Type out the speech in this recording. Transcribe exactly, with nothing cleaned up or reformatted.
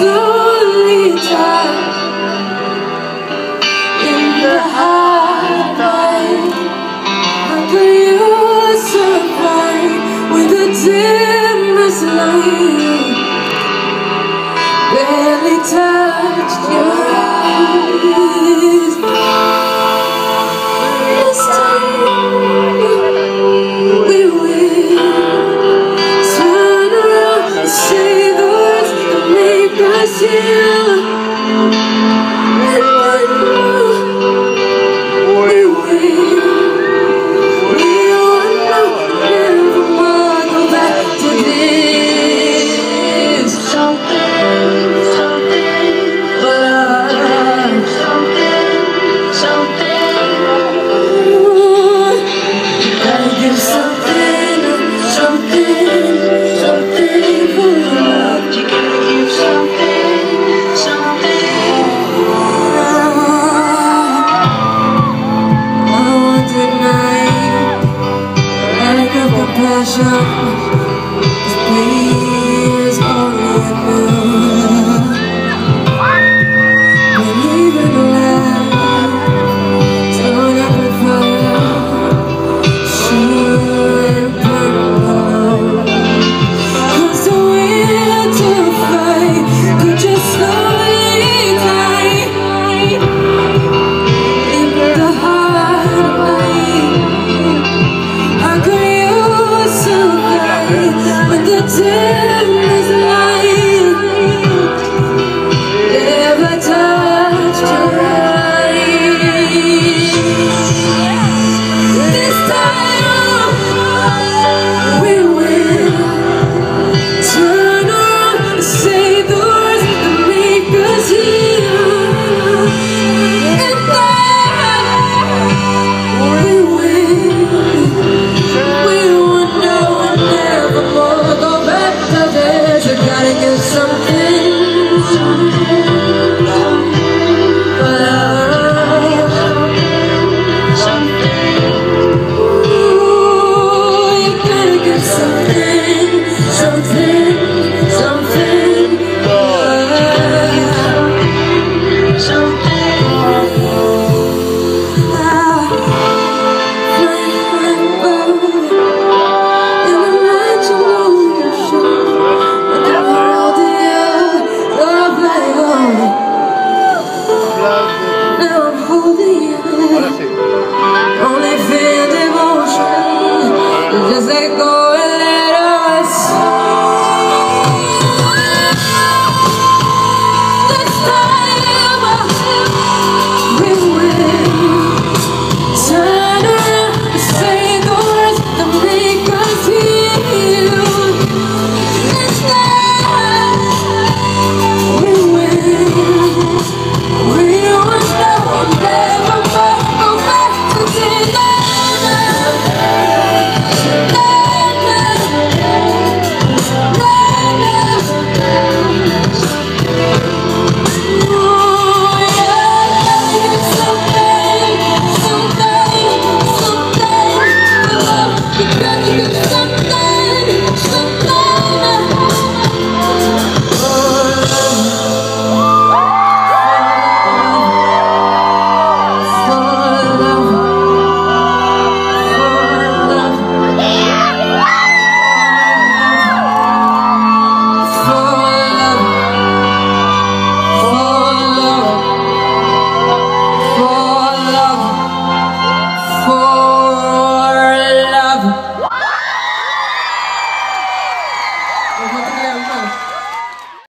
slowly die in the hard fight. How can you survive with the dimmest light? Barely touched your eyes. This time we will turn around and say the words that make us heal. And then we will, we all know never more go back to this. Something, something, blood, something, something. Gotta give something, something, something for love. You gotta give something, something. I won't deny the lack of compassion. This pain is all I know. Believe in love, torn up with fire, sure and purple. 'Cause the will to fight could just slowly die in the hard light. How could you survive with the dimmest light? Never touched your eyes. This time we will turn around and say the words that make us heal. And then we will, we will know and never more go back to this. You gotta give something, something, for love. Ooh, you gotta give something, something, something, love, something. Ah, flying like a bird in the night, you know you should. But the world is love like gold. Now I'm holding you. Only feel devotion. Just let go and let us. This time we will turn around and say the words that make us heal. This time we will, we will know never more go back to for love, for love, for love, for love.